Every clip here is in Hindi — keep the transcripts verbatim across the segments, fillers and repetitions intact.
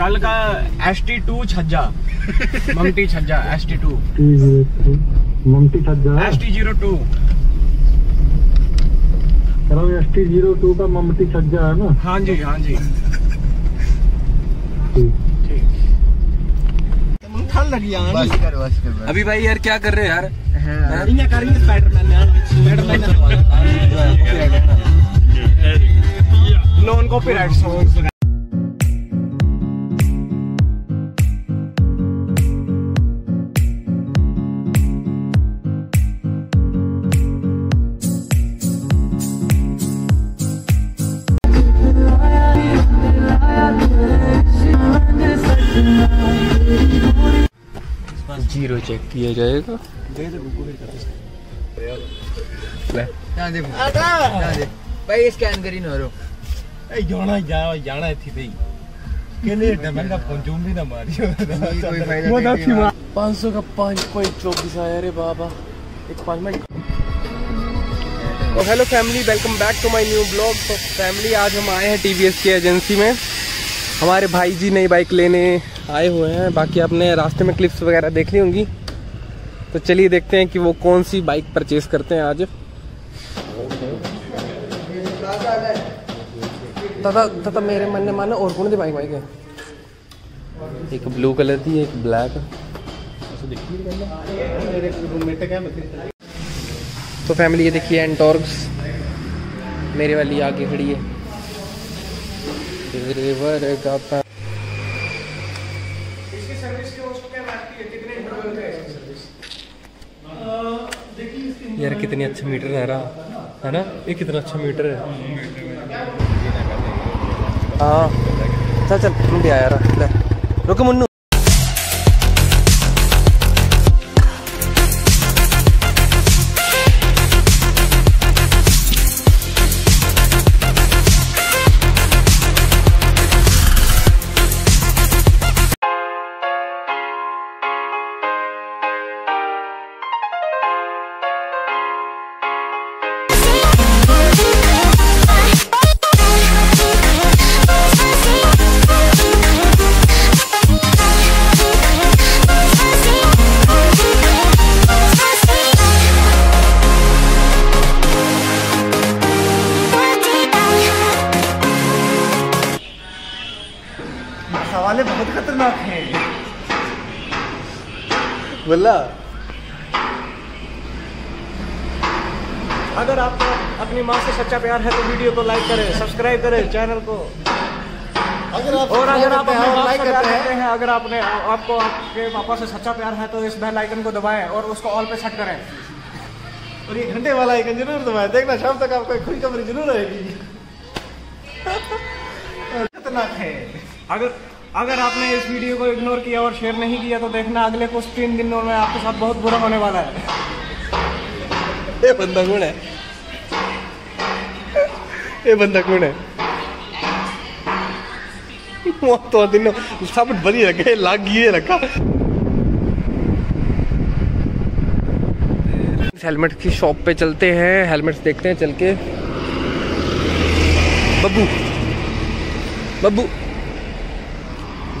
कल का एस टी टू छज्जा मंगटी छज्जा एस टी टू मंगटी छज्जा S T zero two S T zero two का मंगटी छज्जा है ना। हाँ जी हाँ जी बस कर, बस कर। अभी भाई यार क्या कर रहे यार? हाँ। हैं यार Spiderman non copyright song. Zero check किया जाएगा। दे दे दे भाई भाई स्कैन करी ना जाना जाना भी ना मारियो। पाँच सौ का पाँच पॉइंट चौबीस आया रे बाबा। एक पाँच मिनट। Hello family, welcome back to my new blog. तो फैमिली आज हम आए हैं टीवीएस की एजेंसी में। हमारे भाई जी नई बाइक लेने आए हुए हैं। बाकी आपने रास्ते में क्लिप्स वगैरह देख ली होंगी। तो चलिए देखते हैं कि वो कौन सी बाइक परचेज करते हैं आज। तथा तथा मेरे मन ने माना और कौन सी बाइक बाइक है। एक ब्लू कलर की, एक ब्लैक। तो फैमिली ये देखिए एंटॉर्क्स मेरे वाली आगे खड़ी है। का यार कितनी अच्छा मीटर है रहा है ना। ये कितना अच्छा मीटर है। हाँ चल चल तुम भी आया ले रुको मुन्नू। बहुत खतरनाक है बोला। अगर आपको अपनी माँ से सच्चा प्यार है तो वीडियो को लाइक करें, सब्सक्राइब करें चैनल को। अगर आप और अगर आप अपने माँ से प्यार करते हैं, अगर आपने आपको आपके पापा से सच्चा प्यार है तो इस बेल आइकन को दबाएं और उसको ऑल पे सेट करें। और ये घंटे वाला आइकन जरूर दबाएं। देखना शाम तक आपको एक खुली खबर जरूर रहेगी। खतरनाक है। अगर अगर आपने इस वीडियो को इग्नोर किया और शेयर नहीं किया तो देखना अगले कुछ तीन दिनों में आपके साथ बहुत बुरा होने वाला है। ये बंदा कौन है? ये बंदा कौन है? वो तो दिन सब बनी रखे लाग ये रखा। हेलमेट की शॉप पे चलते हैं, हेलमेट्स देखते हैं चल के। Babbu Babbu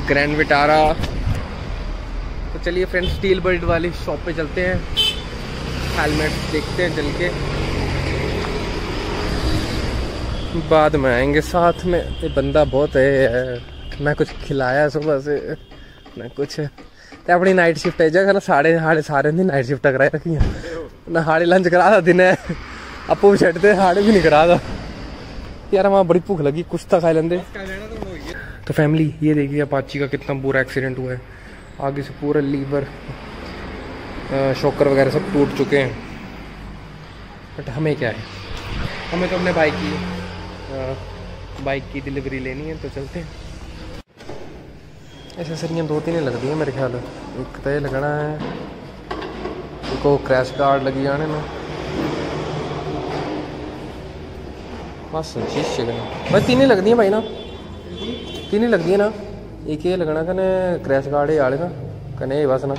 Grand Vitara. तो चलिए फ्रेंड्स स्टील बर्ड वाली शॉप पे चलते हैं, हेलमेट देखते हैं चल के। बाद में आएंगे साथ में। ये बंदा बहुत है। मैं कुछ खिलाया सुबह से ना कुछ। तो अपनी नाइट शिफ्ट है जगह ना साढ़े हाड़े सारे दिन नाइट शिफ्ट कराई रखी है ना। हाड़े लंच करा था दिन है आपू छटते हाड़े भी नहीं करा था यार। वहाँ बड़ी भूख लगी कुछ तो खा लेंदे। तो फैमिली ये देखिए अपाची का कितना बुरा एक्सीडेंट हुआ है। आगे से पूरा लीवर शॉकर वगैरह सब टूट चुके हैं। बट हमें क्या है, हमें तो अपने बाइक की बाइक की डिलीवरी लेनी है। तो चलते हैं। ऐसे सरियाँ दो तीन लगती हैं मेरे ख्याल। एक तो ये लगना है, एक वो क्रैश गार्ड लगी जाने में बस शीशे। बस तीन लगती हैं भाई ना, तीन लगती है ना। एक ये लगना कने क्रैश गार्ड आले का कने बस ना।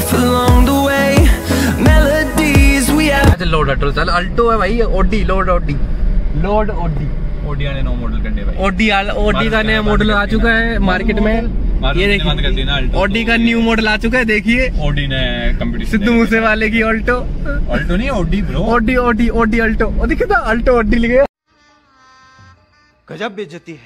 life along the way, melodies we have. अच्छा लोड अल्टो चल अल्टो है भाई, Audi load Audi load Audi Audi आने नौ मॉडल करने भाई, ऑडी ऑडी का नया मॉडल आ चुका है मार्केट में। ये देखिए ऑडी का न्यू मॉडल आ चुका है, देखिए ऑडी ने कंपटीशन सिद्धू मूसे वाले की अल्टो अल्टो नहीं Audi bro Audi Audi Audi Alto और देखिए ना अल्टो ऑडी लिखे, गजब बेइज्जती है।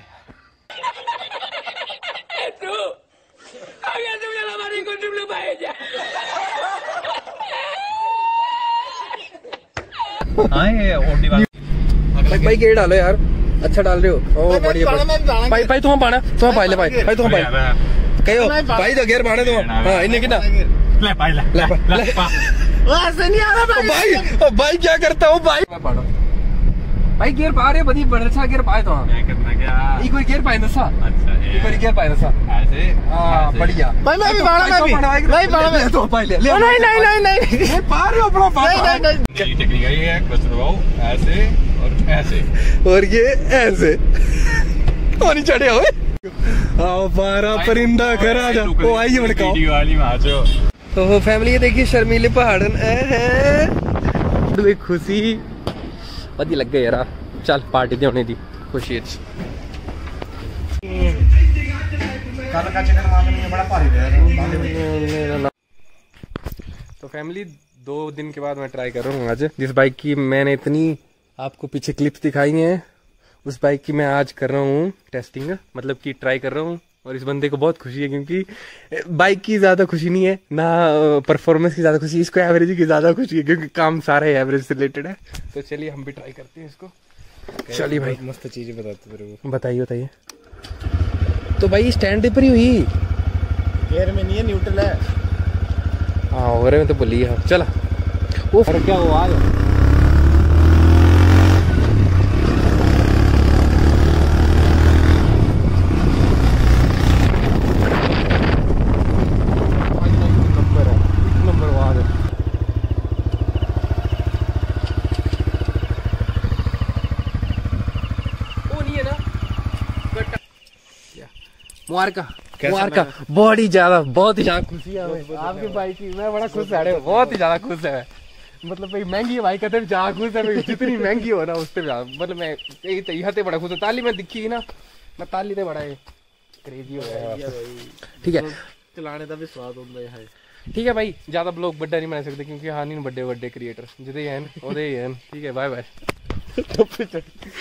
हाँ ये ऑडी भाई गेट डालो यार, अच्छा डाल रहे हो। ओ बढ़िया भाई भाई तुम पाना तुम पाइले भाई भाई तुम पाइले कहो भाई तो घेर बाणे तुम हां इने किना ले पाइले ले ले ओ ऐसे नहीं आ रहा भाई भाई ओ भाई क्या करता हूं भाई भाई घेर पा रहे बड़ी बड़ा अच्छा घेर पाए तो हां करना क्या ई कोई घेर पाए ना सा अच्छा ई कोई घेर पाए ना सा ऐसे हां बढ़िया भाई मैं भी बाणा मैं भी भाई बाणा मैं तो पाइले ले नहीं नहीं नहीं नहीं पा रहे हो अपना नहीं नहीं टेक्निक है ये बस रुको ऐसे और ऐसे और ये ऐसे और चढ़े हुए आओ बारा परिंदा घर आ जा ओ आइए मड़का दिवाली में आ जाओ। तो फैमिली ये देखिए शर्मीले पहाड़न है बड़ी खुशी बड़ी लग गई यार, चल पार्टी दे होने दी खुशी काला का चिकन मांगने में बड़ा भारी है। तो फैमिली दो दिन के बाद मैं ट्राई कर रहा हूं आज जिस बाइक की मैंने इतनी आपको पीछे क्लिप्स दिखाई हैं उस बाइक की मैं आज कर रहा हूँ टेस्टिंग, मतलब कि ट्राई कर रहा हूँ। और इस बंदे को बहुत खुशी है क्योंकि बाइक की ज़्यादा खुशी नहीं है ना परफॉर्मेंस की ज़्यादा खुशी, इसको एवरेज की ज़्यादा खुशी है क्योंकि काम सारा ही एवरेज से रिलेटेड है। तो चलिए हम भी ट्राई करते हैं इसको। चलिए भाई मस्त चीज़ें बताते बताइए बताइए। तो भाई स्टैंड पर ही हुई गेयर में नहीं है, न्यूट्रल है हाँ ओवर में तो बोलिए आप चला वो फर्क क्या हुआ आज का का बहुत ही ज्यादा बहुत ही ज्यादा खुशी है आपकी बाइक की, मैं बड़ा खुश है बहुत ही ज्यादा खुश है। मतलब भाई महंगी है बाइक का ज्यादा खुश है जितनी महंगी हो ना उससे ज्यादा, मतलब मैं यही तो यहाँ बड़ा खुश है। ताली में दिखी ना मैं ताली तो बड़ा है क्रेजी हो गया ठीक है चलाने का भी स्वाद होता है ठीक है भाई। ज्यादा ब्लॉग बड़ा नहीं बना सकते क्योंकि हानि बड़े बड़े क्रिएटर जिदे हैं ओदे हैं ठीक है बाय बाय।